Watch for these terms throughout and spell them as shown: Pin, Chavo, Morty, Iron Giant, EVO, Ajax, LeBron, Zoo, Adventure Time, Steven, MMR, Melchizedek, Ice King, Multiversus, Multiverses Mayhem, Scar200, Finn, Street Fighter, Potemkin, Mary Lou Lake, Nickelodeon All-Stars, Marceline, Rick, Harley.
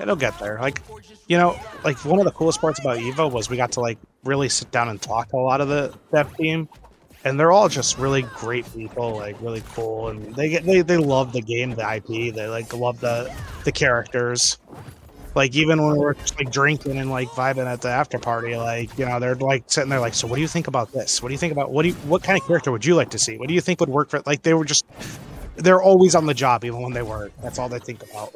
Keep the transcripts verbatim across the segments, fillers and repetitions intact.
It'll get there. Like, you know, like one of the coolest parts about EVO was we got to like really sit down and talk to a lot of the dev team, and they're all just really great people, like really cool, and they get they, they love the game, the I P, they like love the the characters. Like even when we're just like drinking and like vibing at the after party, like, you know, they're like sitting there like, so what do you think about this? What do you think about what do you, what kind of character would you like to see? What do you think would work for? Like they were just, they're always on the job even when they work. That's all they think about.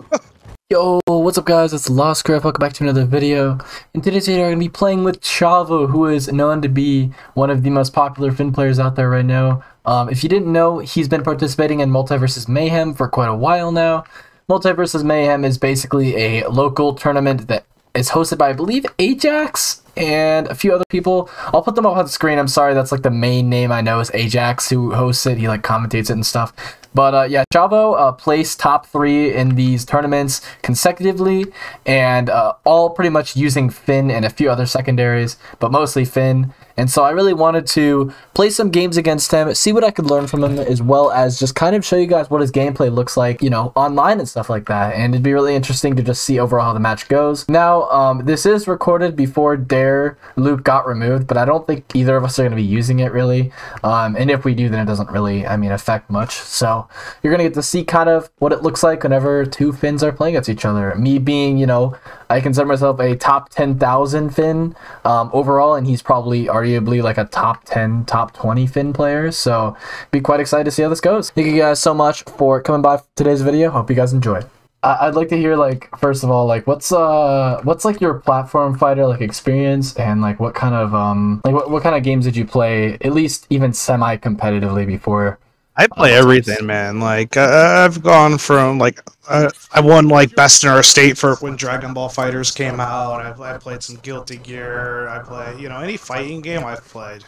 Yo, what's up guys? It's Lostcraft. Welcome back to another video. In today's video, I'm gonna be playing with Chavo, who is known to be one of the most popular Finn players out there right now. Um, if you didn't know, he's been participating in Multiverses Mayhem for quite a while now. Multiverses Mayhem is basically a local tournament that is hosted by, I believe, Ajax and a few other people. I'll put them up on the screen. I'm sorry, that's like the main name I know is Ajax, who hosts it. He like commentates it and stuff. But uh, yeah, Chavo uh, placed top three in these tournaments consecutively, and uh, all pretty much using Finn and a few other secondaries, but mostly Finn. And so I really wanted to play some games against him, see what I could learn from him, as well as just kind of show you guys what his gameplay looks like, you know, online and stuff like that. And it'd be really interesting to just see overall how the match goes. Now, um, this is recorded before Dare Loop got removed, but I don't think either of us are going to be using it really. Um, and if we do, then it doesn't really, I mean, affect much. So you're going to get to see kind of what it looks like whenever two Finns are playing against each other. Me being, you know, I consider myself a top ten thousand Finn um, overall, and he's probably already arguably like a top ten, top twenty Finn player, so be quite excited to see how this goes. Thank you guys so much for coming by for today's video. Hope you guys enjoyed. I I'd like to hear, like, first of all, like, what's uh, what's like your platform fighter like experience, and like what kind of um, like what what kind of games did you play, at least even semi-competitively before? I play uh, everything, man. Like uh, I've gone from like uh, I won like best in our state for when Dragon Ball Fighters came out. I've I played some Guilty Gear. I play, you know, any fighting game I've played.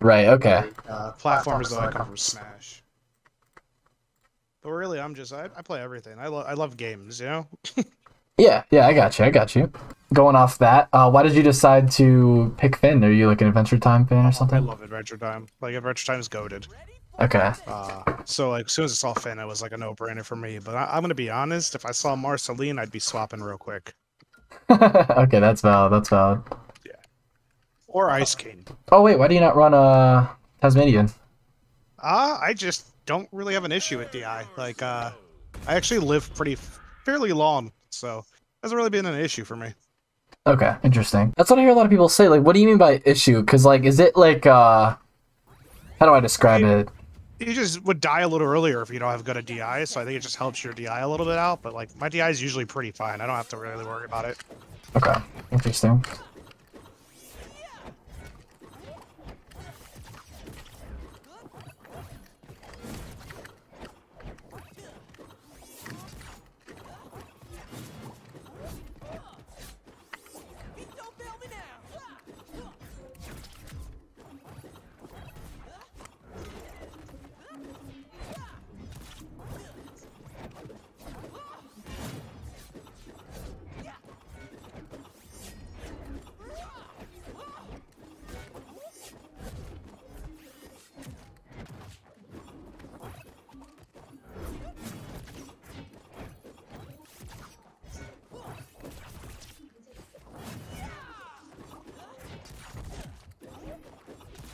Right. Okay. Uh, platformers though, I come from Smash. But really, I'm just I, I play everything. I love I love games, you know. Yeah. Yeah. I got you. I got you. Going off that, uh, why did you decide to pick Finn? Are you like an Adventure Time fan or something? I love Adventure Time. Like Adventure Time is goated. Okay. Uh, so, like, as soon as I saw Finn, it was like a no-brainer for me. But I I'm gonna be honest. If I saw Marceline, I'd be swapping real quick. Okay, that's valid. That's valid. Yeah. Or Ice King. Oh wait, why do you not run a uh, Tasmanian? Uh, I just don't really have an issue with D I. Like, uh, I actually live pretty fairly long, so it hasn't really been an issue for me. Okay, interesting. That's what I hear a lot of people say. Like, what do you mean by issue? Because, like, is it like uh, how do I describe I it? You just would die a little earlier if you don't have good at D I, so I think it just helps your D I a little bit out, but like my D I is usually pretty fine. I don't have to really worry about it. Okay, interesting.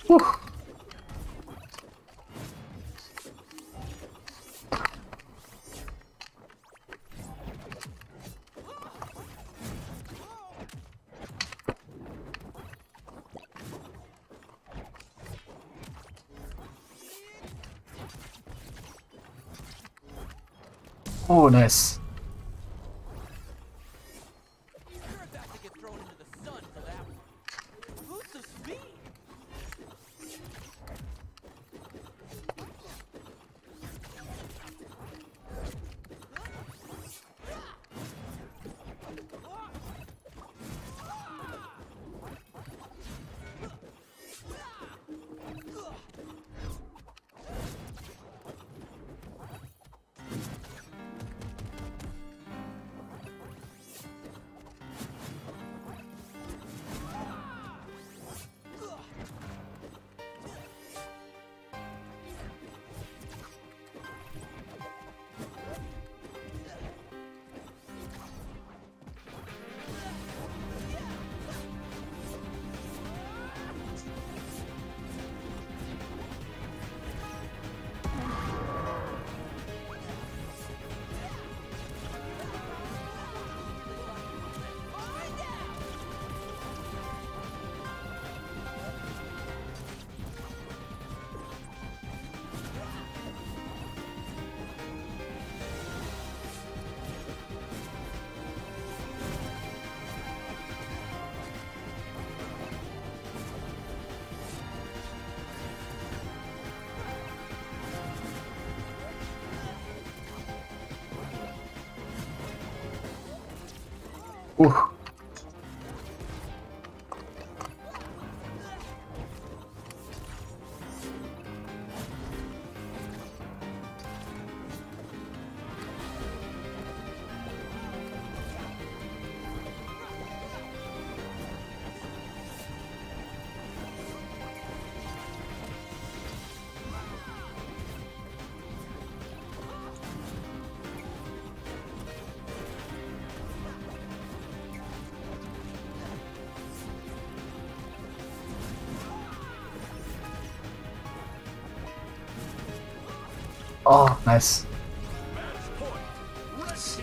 Whew. Oh, nice. Oof. Oh, nice. Nice.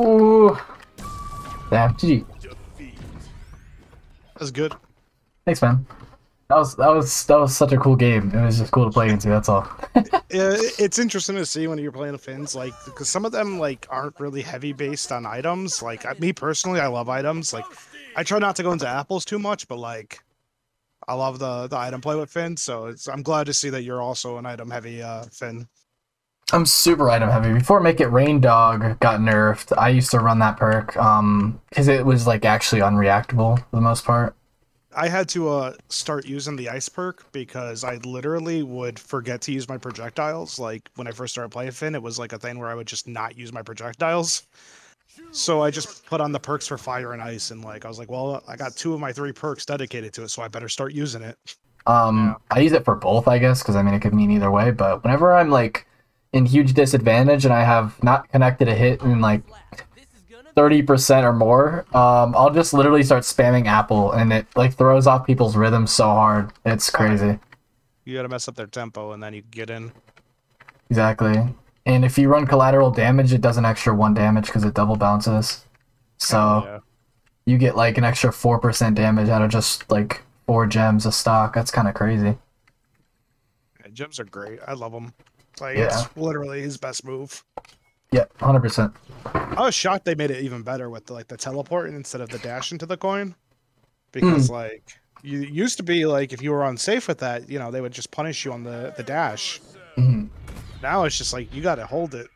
Ooh. Damn, G G. That's good. Thanks, man. That was that was that was such a cool game. It was just cool to play into. That's all. Yeah, it's interesting to see when you're playing the Finns, like, because some of them like aren't really heavy based on items. Like I, me personally, I love items. Like I try not to go into apples too much, but like I love the the item play with Finn. So it's, I'm glad to see that you're also an item heavy uh, Finn. I'm super item heavy. Before Make It Rain Dog got nerfed, I used to run that perk um, because it was like actually unreactable for the most part. I had to uh, start using the ice perk because I literally would forget to use my projectiles. Like when I first started playing Finn, it was like a thing where I would just not use my projectiles. So I just put on the perks for fire and ice, and like I was like, well, I got two of my three perks dedicated to it, so I better start using it. Um, yeah. I use it for both, I guess, because I mean it could mean either way. But whenever I'm like in huge disadvantage and I have not connected a hit in like thirty percent or more, um, I'll just literally start spamming apple, and it like throws off people's rhythm so hard. It's crazy. You gotta mess up their tempo and then you get in. Exactly. And if you run collateral damage, it does an extra one damage because it double bounces. So oh, yeah. You get like an extra four percent damage out of just like four gems a stock. That's kind of crazy. Yeah, gems are great. I love them. Like, yeah. It's literally his best move. Yeah, one hundred percent. I was shocked they made it even better with, like, the teleport instead of the dash into the coin. Because, mm. like, you used to be, like, if you were unsafe with that, you know, they would just punish you on the, the dash. Mm. Now it's just, like, you gotta hold it.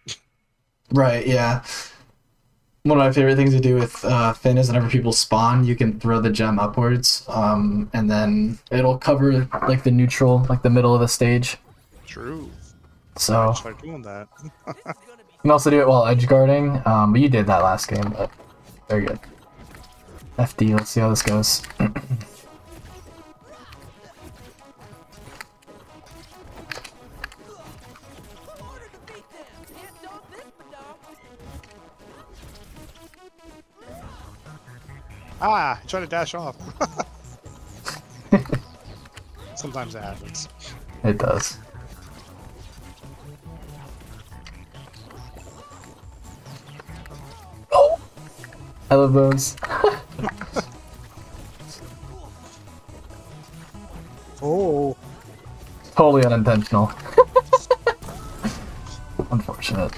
Right, yeah. One of my favorite things to do with uh, Finn is whenever people spawn, you can throw the gem upwards, um, and then it'll cover, like, the neutral, like, the middle of the stage. True. So I doing that. You can also do it while edge guarding, um, but you did that last game, but very good. F D, let's see how this goes. Ah, trying to dash off. Sometimes it happens. It does. I love those. Oh. Totally unintentional. Unfortunate.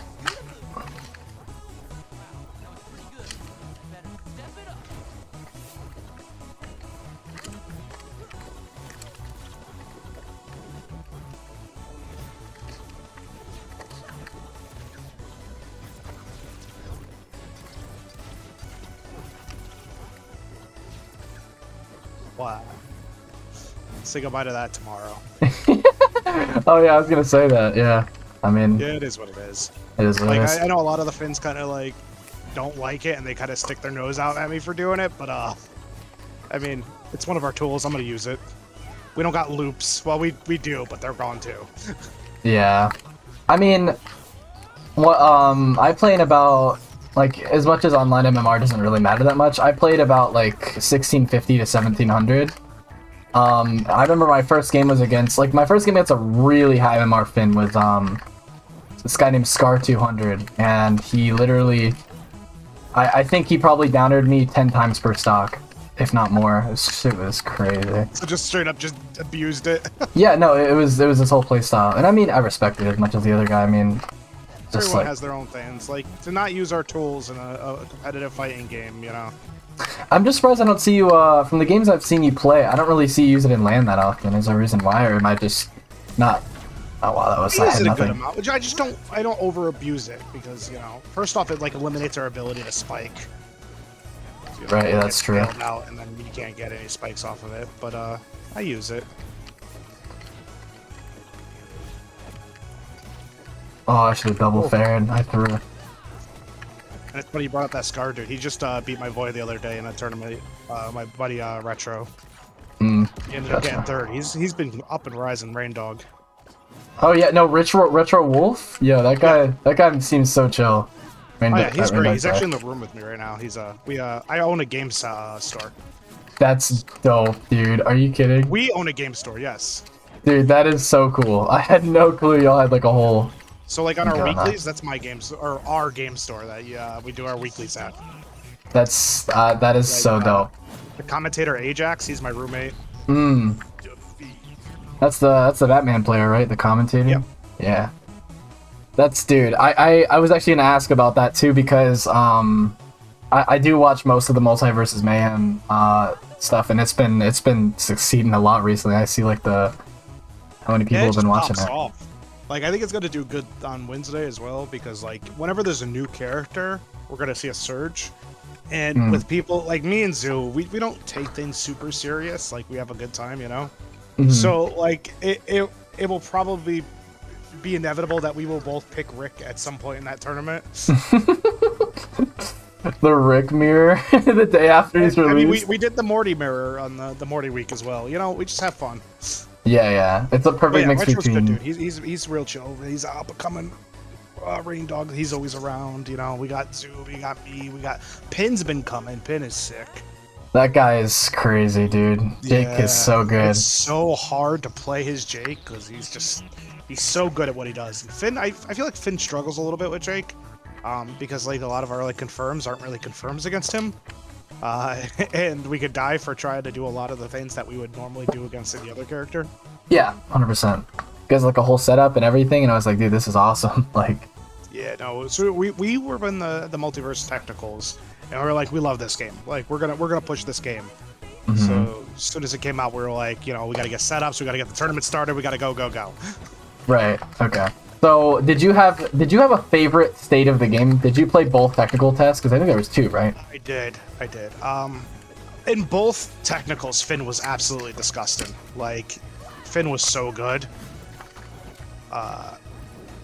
Wow. Say goodbye to that tomorrow. Oh yeah, I was gonna say that. Yeah, I mean. Yeah, it is what it is. It is what like, it is. I, I know a lot of the Finns kind of like don't like it, and they kind of stick their nose out at me for doing it. But uh, I mean, it's one of our tools. I'm gonna use it. We don't got loops. Well, we we do, but they're gone too. Yeah, I mean, what um, I played about like as much as online M M R doesn't really matter that much. I played about like sixteen fifty to seventeen hundred. Um, I remember my first game was against, like, my first game against a really high M M R Finn was, um, this guy named Scar two hundred, and he literally, I, I think he probably downered me ten times per stock, if not more. It was, it was crazy. So just straight up just abused it? Yeah, no, it was, it was this whole playstyle, and I mean, I respected it as much as the other guy, I mean, just Everyone like, has their own things, like, to not use our tools in a, a competitive fighting game, you know? I'm just surprised I don't see you, uh, from the games I've seen you play, I don't really see you use it in LAN that often. Is there a reason why, or am I just not... Oh wow, that was I had nothing. Amount, I just don't, I don't over-abuse it, because, you know, first off, it, like, eliminates our ability to spike. You know, right, yeah, that's true. Out, and then you can't get any spikes off of it, but, uh, I use it. Oh, I should've double fared, I threw it. And it's funny you brought up that Scar dude. He just uh, beat my boy the other day in a tournament. Uh, my buddy uh, Retro. Mm, he ended gotcha. up getting third. He's he's been up and rising, Rain Dog. Oh yeah, no Retro Retro Wolf. Yeah, that guy. Yeah. That guy seems so chill. Rain oh, yeah, he's great. He's guy. actually in the room with me right now. He's uh we uh I own a game uh, store. That's dope, dude. Are you kidding? We own a game store. Yes. Dude, that is so cool. I had no clue y'all had like a whole. So like on our God. weeklies, that's my game or our game store that uh, we do our weeklies at. That's uh, that is like, so dope. Uh, the commentator Ajax, he's my roommate. Hmm. That's the that's the Batman player, right? The commentator. Yep. Yeah. That's dude. I, I I was actually gonna ask about that too because um I I do watch most of the Multiverses Mayhem uh stuff and it's been it's been succeeding a lot recently. I see like the how many people yeah, have been watching it. Off. Like, I think it's going to do good on Wednesday as well, because, like, whenever there's a new character, we're going to see a surge. And mm. with people, like, me and Zoo, we, we don't take things super serious. Like, we have a good time, you know? Mm-hmm. So, like, it, it, it will probably be inevitable that we will both pick Rick at some point in that tournament. The Rick mirror the day after he's released. I mean, we, we did the Morty mirror on the, the Morty week as well. You know, we just have fun. Yeah, yeah, it's a perfect yeah, mix Retro's between. Good, dude. He's he's he's real chill. He's up and coming. Uh, Rain Dog, he's always around. You know, we got Zoo, we got me, we got Pin's been coming. Pin is sick. That guy is crazy, dude. Jake yeah, is so good. It's so hard to play his Jake because he's just he's so good at what he does. And Finn, I I feel like Finn struggles a little bit with Jake, um, because like a lot of our like confirms aren't really confirms against him. Uh, and we could die for trying to do a lot of the things that we would normally do against any other character. Yeah, one hundred percent. You guys like a whole setup and everything, and I was like, dude, this is awesome. Like, yeah, no. So we we were in the the multiverse technicals, and we were like, we love this game. Like, we're gonna we're gonna push this game. Mm-hmm. So as soon as it came out, we were like, you know, we gotta get setups, we gotta get the tournament started, we gotta go go go. Right. Okay. So did you have did you have a favorite state of the game? Did you play both technical tests? Because I think there was two, right? I did, I did. Um, in both technicals, Finn was absolutely disgusting. Like, Finn was so good. Uh,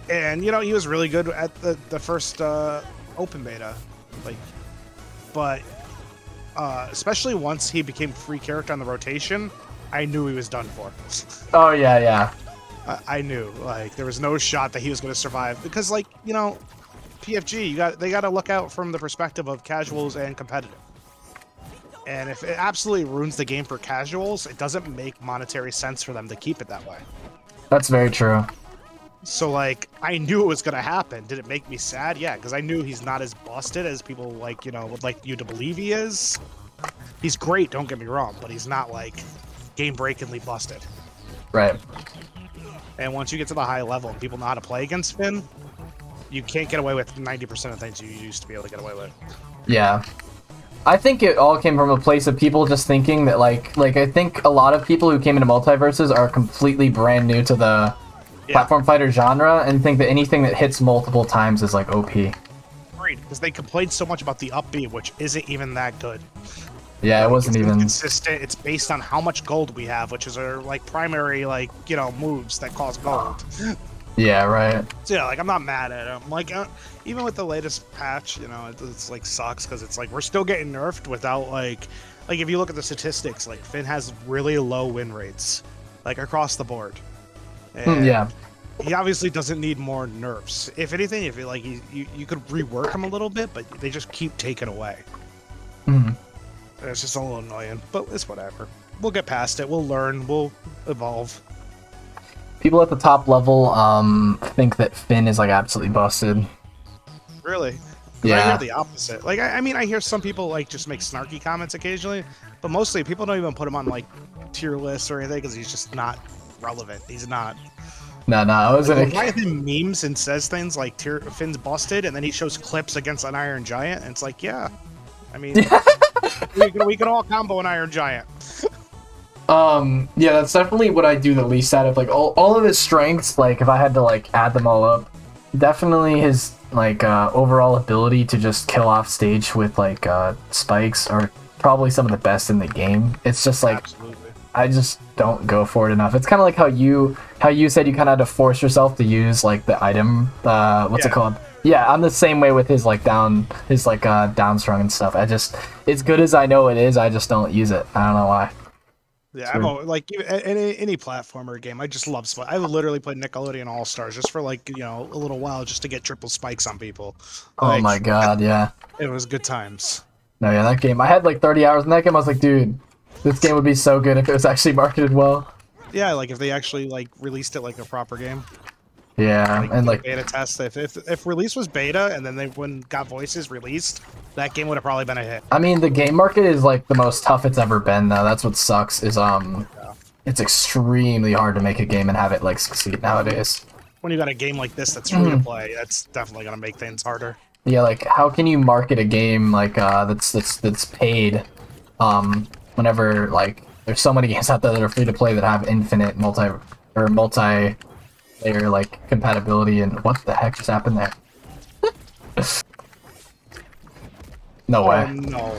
and you know he was really good at the the first uh, open beta, like, but uh, especially once he became free character on the rotation, I knew he was done for. Oh yeah, yeah. I knew, like, there was no shot that he was going to survive because, like, you know, P F G, you got they got to look out from the perspective of casuals and competitive. And if it absolutely ruins the game for casuals, it doesn't make monetary sense for them to keep it that way. That's very true. So, like, I knew it was going to happen. Did it make me sad? Yeah, because I knew he's not as busted as people, like, you know, would like you to believe he is. He's great, don't get me wrong, but he's not, like, game-breakingly busted. Right. And once you get to the high level and people know how to play against Finn, you can't get away with ninety percent of things you used to be able to get away with. Yeah. I think it all came from a place of people just thinking that, like, like I think a lot of people who came into Multiverses are completely brand new to the yeah. platform fighter genre and think that anything that hits multiple times is, like, O P. Right, because they complained so much about the upbeat, which isn't even that good. Yeah, like, it wasn't it's even consistent. It's based on how much gold we have, which is our like primary like you know moves that cost gold. Yeah, right. So yeah, like I'm not mad at him. Like uh, even with the latest patch, you know, it, it's like sucks because it's like we're still getting nerfed without like like if you look at the statistics, like Finn has really low win rates, like across the board. And yeah. He obviously doesn't need more nerfs. If anything, if it, like you, you, you could rework him a little bit, but they just keep taking away. Mm-hmm. And it's just a little annoying, but it's whatever. We'll get past it. We'll learn. We'll evolve. People at the top level um, think that Finn is like absolutely busted. Really? Yeah. I hear the opposite. Like, I, I mean, I hear some people like just make snarky comments occasionally, but mostly people don't even put him on like tier lists or anything because he's just not relevant. He's not. No, no, I was like, like, in memes and says things like Finn's busted, and then he shows clips against an Iron Giant, and it's like, yeah, I mean, we, can, we can all combo an Iron Giant. Um, yeah, that's definitely what I do the least out of, like, all, all of his strengths, like, if I had to, like, add them all up, definitely his, like, uh, overall ability to just kill off stage with, like, uh, spikes are probably some of the best in the game. It's just, like... Absolutely. I just don't go for it enough. It's kind of like how you how you said you kind of had to force yourself to use like the item. Uh, what's yeah. it called? Yeah, I'm the same way with his like down his like uh, down strong and stuff. I just as good as I know it is, I just don't use it. I don't know why. Yeah, I'm all, like any any platformer game. I just love spikes. I literally played Nickelodeon All-Stars just for like you know a little while just to get triple spikes on people. Like, oh my god, yeah. It was good times. No, yeah, that game. I had like thirty hours in that game. I was like, dude. This game would be so good if it was actually marketed well. Yeah, like if they actually like released it like a proper game. Yeah, like, and like beta test. If, if if release was beta and then they when Got Voices released, that game would have probably been a hit. I mean, the game market is like the most tough it's ever been though. That's what sucks is um, yeah. It's extremely hard to make a game and have it like succeed nowadays. When you got a game like this that's free to play, that's definitely gonna make things harder. Yeah, like how can you market a game like uh that's that's that's paid, um. Whenever like there's so many games out there that are free to play that have infinite multi or multi layer like compatibility and what the heck just happened there? No way. Oh, no.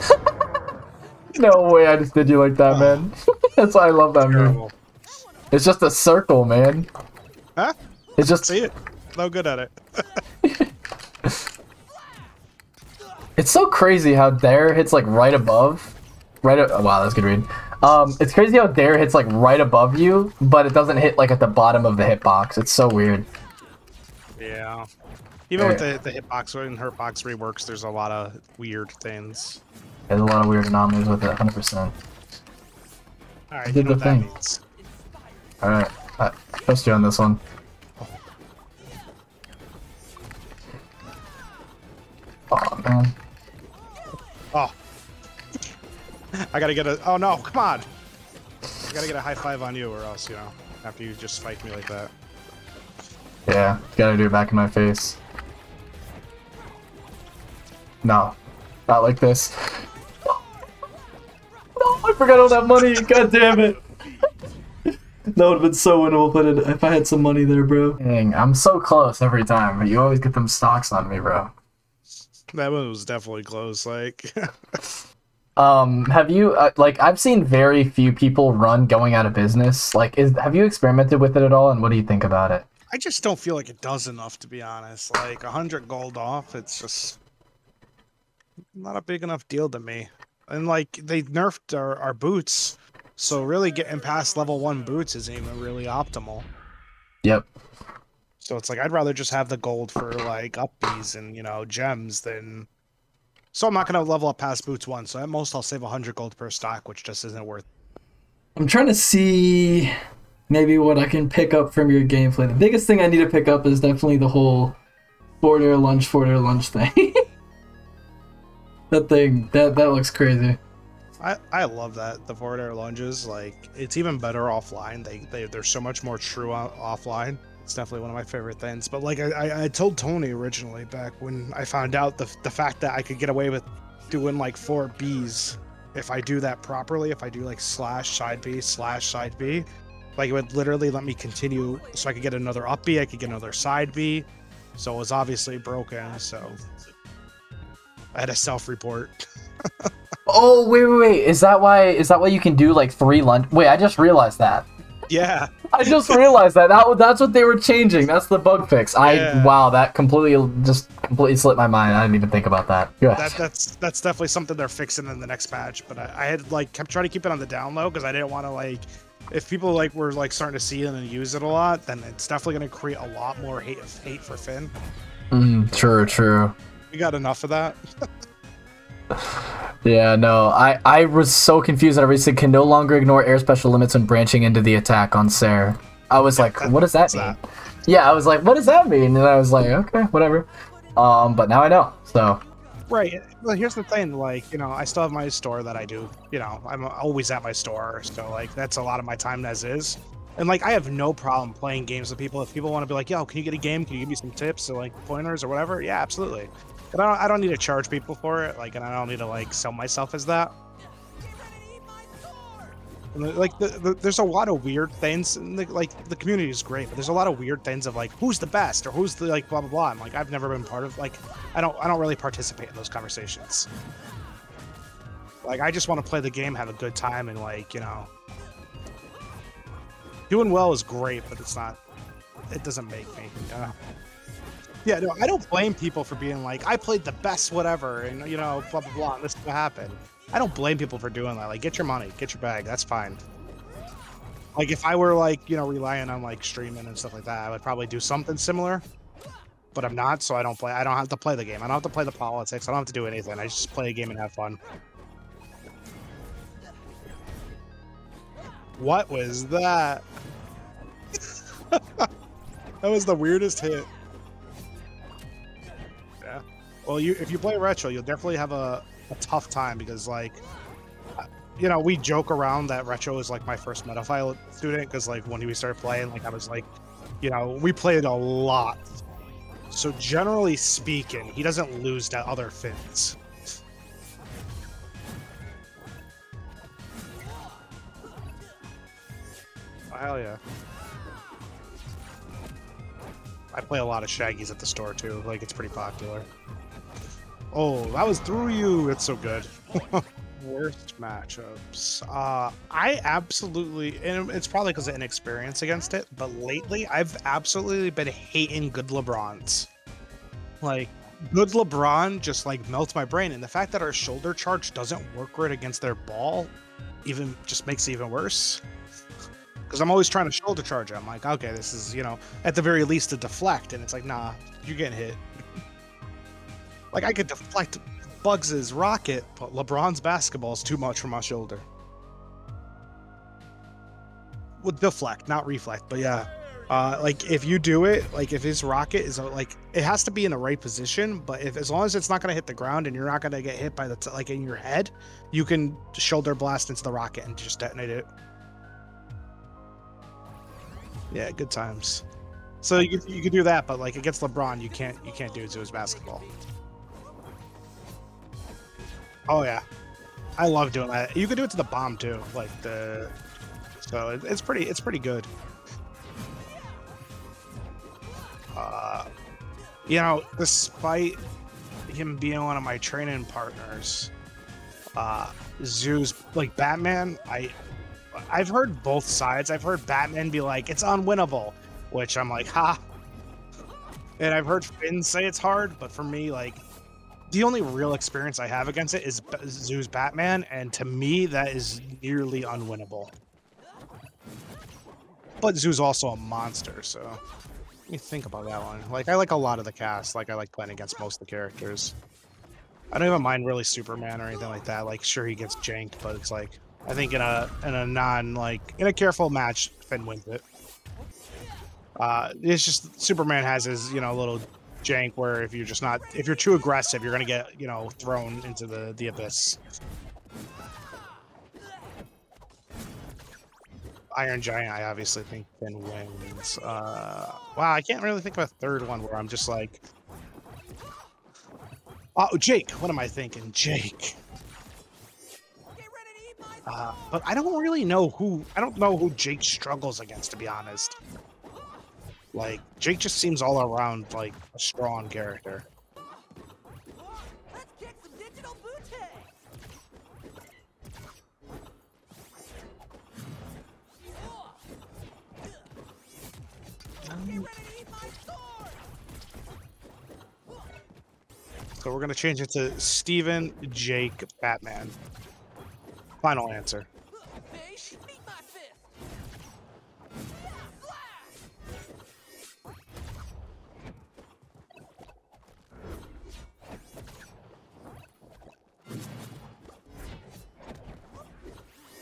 No way I just did you like that, man. That's why I love that move. It's just a circle, man. Huh? It's just see it. No good at it. It's so crazy how Dare hits like right above. Right. Oh, wow, that's a good read. Um, it's crazy how Dare hits like right above you, but it doesn't hit like at the bottom of the hitbox. It's so weird. Yeah. Even there. With the, the hitbox and hurtbox reworks, there's a lot of weird things. There's a lot of weird anomalies with it, one hundred percent. All right, I did you know the what thing. That means. All right, I trust you on this one. Oh man. Oh. I gotta get a. Oh no! Come on! I gotta get a high five on you, or else you know. After you just spike me like that. Yeah, gotta do it back in my face. No, not like this. No, I forgot all that money. God damn it! That would have been so winnable if I had some money there, bro. Dang, I'm so close every time, but you always get them stocks on me, bro. That one was definitely close, like. Um, have you, uh, like, I've seen very few people run going out of business. Like, is have you experimented with it at all, and what do you think about it? I just don't feel like it does enough, to be honest. Like, one hundred gold off, it's just not a big enough deal to me. And, like, they nerfed our, our boots, so really getting past level one boots isn't even really optimal. Yep. So it's like, I'd rather just have the gold for, like, upbees and, you know, gems than... So I'm not going to level up past boots one, so at most I'll save one hundred gold per stock, which just isn't worth it. I'm trying to see maybe what I can pick up from your gameplay. The biggest thing I need to pick up is definitely the whole forward air lunge, forward air lunge thing. That thing, that, that looks crazy. I, I love that, the forward air lunges. Like, it's even better offline. They, they, they're so much more true on, offline. It's definitely one of my favorite things, but like I, I told Tony originally back when I found out the, the fact that I could get away with doing like four B's if I do that properly, if I do like slash side B slash side B, like it would literally let me continue so I could get another up B, I could get another side B, so it was obviously broken, so I had a self-report. Oh wait, wait, wait! Is that why? Is that why you can do like three lunch? Wait, I just realized that. Yeah. I just realized that. that that's what they were changing. That's the bug fix. I yeah. wow, that completely just completely slipped my mind. I didn't even think about that. that that's that's definitely something they're fixing in the next patch. But I, I had like kept trying to keep it on the down low because I didn't want to like if people like were like starting to see it and use it a lot, then it's definitely going to create a lot more hate hate for Finn. Mm, true, true. We got enough of that. Yeah, no, I, I was so confused that I recently can no longer ignore air special limits when branching into the attack on Sarah. I was yeah, like, what does that mean? That. Yeah, I was like, what does that mean? And I was like, okay, whatever. Um, but now I know, so. Right, well, here's the thing, like, you know, I still have my store that I do, you know, I'm always at my store, so, like, that's a lot of my time as is. And, like, I have no problem playing games with people. If people want to be like, yo, can you get a game? Can you give me some tips or, like, pointers or whatever? Yeah, absolutely. And I don't, I don't need to charge people for it, like, and I don't need to, like, sell myself as that. And, like, the, the, there's a lot of weird things, and the, like, the community is great, but there's a lot of weird things of, like, who's the best, or who's the, like, blah, blah, blah. And, like, I've never been part of, like, I don't, I don't really participate in those conversations. Like, I just want to play the game, have a good time, and, like, you know. Doing well is great, but it's not, it doesn't make me, you know. Yeah, no, I don't blame people for being like, I played the best whatever, and, you know, blah, blah, blah, and this is what happened. I don't blame people for doing that. Like, get your money, get your bag, that's fine. Like, if I were, like, you know, relying on, like, streaming and stuff like that, I would probably do something similar. But I'm not, so I don't play. I don't have to play the game. I don't have to play the politics. I don't have to do anything. I just play a game and have fun. What was that? That was the weirdest hit. Well, you, if you play retro, you'll definitely have a, a tough time because, like, you know, we joke around that retro is, like, my first Metafile student because, like, when we started playing, like, I was, like, you know, we played a lot. So, generally speaking, he doesn't lose to other Finns. Oh, hell yeah. I play a lot of Shaggies at the store, too. Like, it's pretty popular. Oh, that was through you. It's so good. Worst matchups. Uh, I absolutely, and it's probably because of inexperience against it, but lately I've absolutely been hating good LeBrons. Like, good LeBron just, like, melts my brain. And the fact that our shoulder charge doesn't work right against their ball even just makes it even worse. Because I'm always trying to shoulder charge it. I'm like, okay, this is, you know, at the very least to deflect. And it's like, nah, you're getting hit. Like, I could deflect Bugs' rocket, but LeBron's basketball is too much for my shoulder. Well, deflect, not reflect, but yeah. Uh, like, if you do it, like, if his rocket is, like, it has to be in the right position, but if as long as it's not going to hit the ground and you're not going to get hit by the, t like, in your head, you can shoulder blast into the rocket and just detonate it. Yeah, good times. So you, you could do that, but, like, against LeBron, you can't, you can't do it to his basketball. Oh yeah, I love doing that. You can do it to the bomb too, like the. So it, it's pretty, it's pretty good. Uh, you know, despite him being one of my training partners, uh, Zoo's like Batman. I, I've heard both sides. I've heard Batman be like, it's unwinnable, which I'm like, ha. And I've heard Finn say it's hard, but for me, like. The only real experience I have against it is Zoo's Batman, and to me, that is nearly unwinnable. But Zoo's also a monster, so let me think about that one. Like, I like a lot of the cast. Like, I like playing against most of the characters. I don't even mind really Superman or anything like that. Like, sure, he gets janked, but it's like, I think in a in a non like in a careful match, Finn wins it. Uh, it's just Superman has his you know little. Jank where if you're just not if you're too aggressive you're gonna get you know thrown into the the abyss. Iron Giant, I obviously think Finn wins. Uh, wow, I can't really think of a third one where I'm just like, oh, Jake. What am I thinking, Jake? Uh, but I don't really know who I don't know who Jake struggles against, to be honest. Like, Jake just seems all around like a strong character. Let's get some digital booty. So we're gonna change it to Steven, Jake, Batman. Final answer.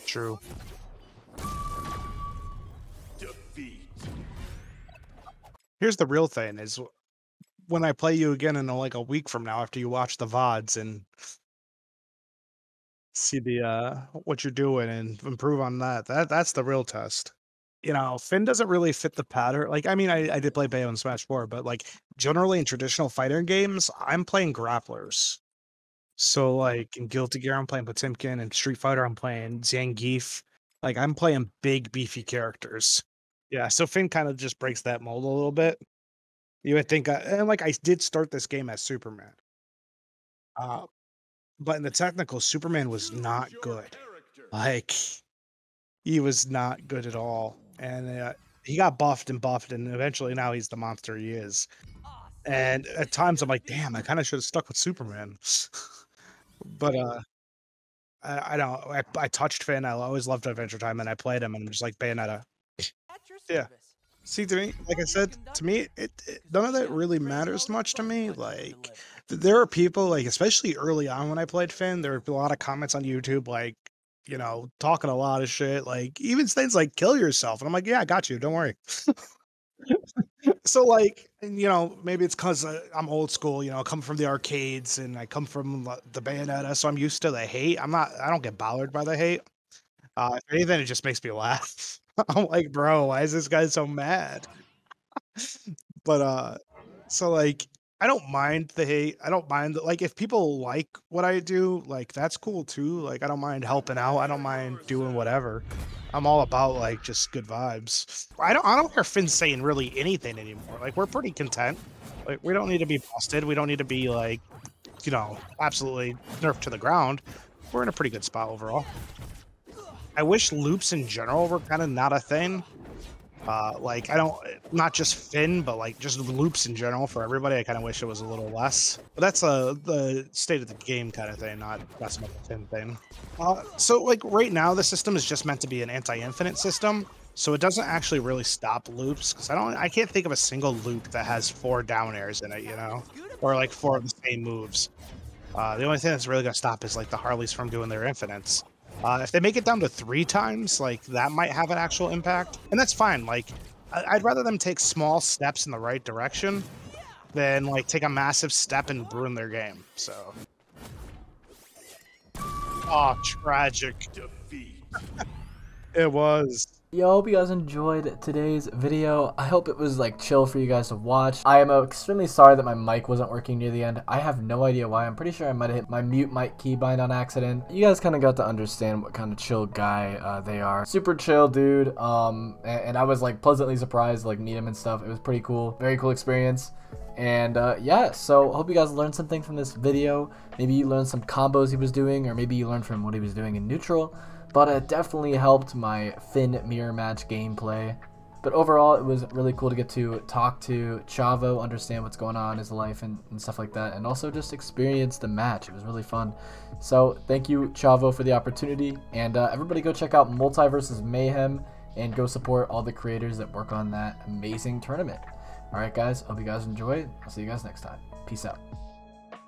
True. Defeat. Here's the real thing is when I play you again in like a week from now after you watch the V O Ds and see the uh what you're doing and improve on that. That that's the real test. You know, Finn doesn't really fit the pattern. Like, I mean, I, I did play Bayo in Smash four, but like generally in traditional fighting games, I'm playing grapplers. So like in Guilty Gear, I'm playing Potemkin, and Street Fighter, I'm playing Zangief. Like I'm playing big beefy characters. Yeah, so Finn kind of just breaks that mold a little bit. You would think, I, and like I did start this game as Superman. Uh, but in the technical, Superman was not good. Like he was not good at all, and uh, he got buffed and buffed, and eventually now he's the monster he is. And at times I'm like, damn, I kind of should have stuck with Superman. But uh, I, I don't. I, I touched Finn. I always loved Adventure Time, and I played him, and I'm just like Bayonetta. Yeah. See, to me, like I said, to me, it, it none of that really matters much to me. Like, there are people, like especially early on when I played Finn, there were a lot of comments on YouTube, like, you know, talking a lot of shit, like even things like "kill yourself," and I'm like, yeah, I got you. Don't worry. So like, and, you know, maybe it's because uh, I'm old school, you know, I come from the arcades and I come from the Bayonetta. So I'm used to the hate. I'm not, I don't get bothered by the hate. Uh, if anything, it just makes me laugh. I'm like, bro, why is this guy so mad? But, uh, so like, I don't mind the hate. I don't mind the, like, if people like what I do, like, that's cool too. Like, I don't mind helping out. I don't mind doing whatever. I'm all about like just good vibes. I don't I don't hear Finn saying really anything anymore. Like we're pretty content. Like we don't need to be busted. We don't need to be like, you know, absolutely nerfed to the ground. We're in a pretty good spot overall. I wish loops in general were kind of not a thing. Uh, like I don't, not just Finn, but like just loops in general for everybody. I kind of wish it was a little less, but that's a the state of the game kind of thing, not that's not the Finn thing. Uh, so like right now, the system is just meant to be an anti-infinite system, so it doesn't actually really stop loops because I don't, I can't think of a single loop that has four down airs in it, you know, or like four of the same moves. Uh, the only thing that's really gonna stop is like the Harleys from doing their infinites. Uh, if they make it down to three times, like that might have an actual impact, and that's fine. Like, I I'd rather them take small steps in the right direction than like take a massive step and ruin their game. So, oh, tragic defeat. It was. Yo, I hope you guys enjoyed today's video. I hope it was like chill for you guys to watch. I am extremely sorry that my mic wasn't working near the end. I have no idea why. I'm pretty sure I might have hit my mute mic keybind on accident. You guys kind of got to understand what kind of chill guy uh, they are. Super chill dude. Um, and, and I was like pleasantly surprised to like meet him and stuff. It was pretty cool. Very cool experience. And uh, yeah, so hope you guys learned something from this video. Maybe you learned some combos he was doing, or maybe you learned from what he was doing in neutral. But it definitely helped my Finn mirror match gameplay. But overall, it was really cool to get to talk to Chavo, understand what's going on in his life and, and stuff like that. And also just experience the match. It was really fun. So thank you, Chavo, for the opportunity. And uh, everybody go check out Multiverses Mayhem and go support all the creators that work on that amazing tournament. All right, guys. Hope you guys enjoy. I'll see you guys next time. Peace out.